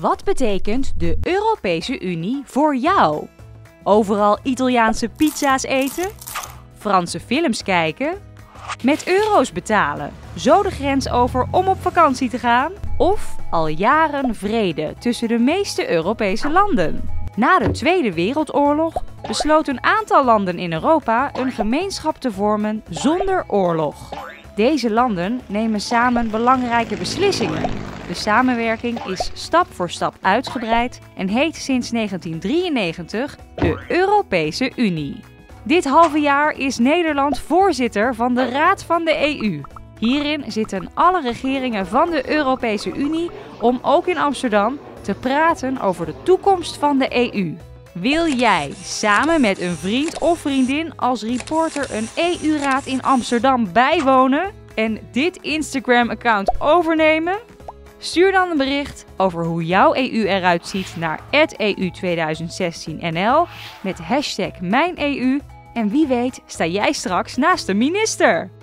Wat betekent de Europese Unie voor jou? Overal Italiaanse pizza's eten? Franse films kijken? Met euro's betalen, zo de grens over om op vakantie te gaan? Of al jaren vrede tussen de meeste Europese landen? Na de Tweede Wereldoorlog besloot een aantal landen in Europa een gemeenschap te vormen zonder oorlog. Deze landen nemen samen belangrijke beslissingen. De samenwerking is stap voor stap uitgebreid en heet sinds 1993 de Europese Unie. Dit halve jaar is Nederland voorzitter van de Raad van de EU. Hierin zitten alle regeringen van de Europese Unie om ook in Amsterdam te praten over de toekomst van de EU. Wil jij samen met een vriend of vriendin als reporter een EU-raad in Amsterdam bijwonen en dit Instagram-account overnemen? Stuur dan een bericht over hoe jouw EU eruit ziet naar @EU2016NL met #MijnEU en wie weet sta jij straks naast de minister.